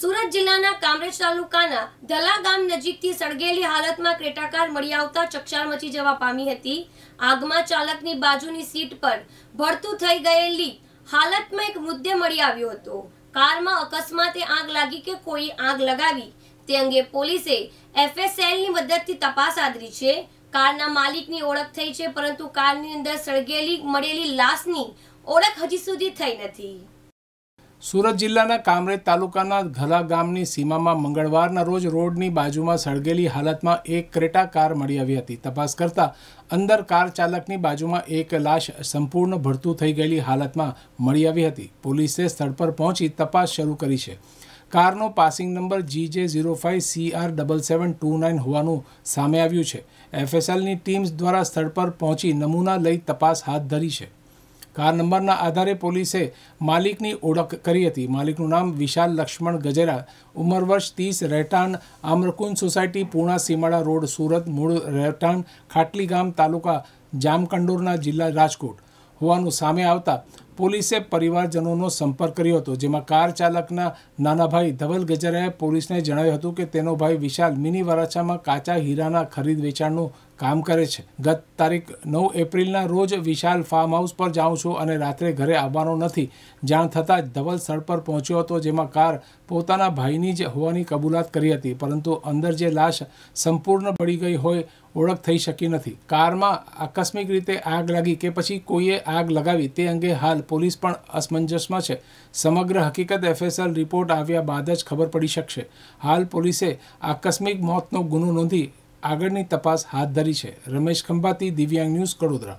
સુરત જિલ્લાના કામરેજ તાલુકાના ધલા ગામ નજીકથી સળગેલી હાલતમાં ક્રેટા કાર મળી આવતા ચકચાર મચી જવા પામી હતી। આગમાં ચાલકની બાજુની સીટ પર ભડતું થઈ ગયેલી હાલતમાં એક મૃતદેહ મળી આવ્યો હતો। કારમાં અકસ્માતે આગ લાગી કે કોઈ આગ લગાવી તે અંગે પોલીસે એફએસએલની મદદથી તપાસ આદરી છે। કારના માલિકની ઓળખ થઈ છે પરંતુ કારની અંદર સળગેલી મળેલી લાશની ઓળખ હજી સુધી થઈ નથી। सूरत जिल्लाना कामरेज तालुकाना धला गामनी सीमामां मंगळवारना रोज रोडनी बाजुमां सळगेली हालतमां एक क्रेटा कार मळी आवी हती। तपास करता अंदर कार चालकनी बाजुमां एक लाश संपूर्ण भरतू थई गयेली हालतमां मळी आवी हती। पोलीसे स्थळ पर पहोंची तपास शरू करी छे। कारनो पासिंग नंबर GJ05CR772 9 होवानुं सामे आव्युं छे। एफएसएलनी टीम्स द्वारा स्थळ पर पहोंची नमूना लई तपास हाथ धरी छे। कार नंबरना आधारे पोलीसे मालिकनी ओळख करी हती। मालिकनुं नाम विशाल लक्ष्मण गजेरा, उमर वर्ष 30, રહેઠાણ आम्रकुंज सोसायटी पूर्णा सीमाड़ा रोड सूरत, मूळ રહેઠાણ खाटली गाम, तालुका जामकंडोरना, जिल्ला राजकोट होवानुं सामे आवता पोलीसे परिवारजनोनो संपर्क कर्यो हतो। जेमां कार चालकना नानाभाई धवल गजराए पोलीसने जणाव्युं हतुं के तेनो भाई विशाल मिनी वराछामां काचा हीराना खरीद वेचाणनुं काम करे छे। गत तारीख 9 एप्रिलना रोज विशाल फार्म हाउस पर जाऊँ छूँ अने रात्रे घरे आववानो नथी जाण थतां धवल स्थळ पर पहोंच्यो हतो। जेमां कार पोताना भाईनी ज होवानी कबूलात करी हती परंतु अंदर जे लाश संपूर्ण बळी गई होय ओळख थई शकी नथी। कारमा आकस्मिक रीते आग लागी के पछी कोईए आग लगावी ते अंगे हाल पोलीस पण असमंजसमां छे। समग्र हकीकत एफएसएल रिपोर्ट आव्या बाद ज खबर पड़ी शकशे। हाल पोलीसे आकस्मिक मौतनो गुनो नोंधी आगळनी तपास हाथ धरी है। रमेश खंभाती, दिव्यांग न्यूज, वडोदरा।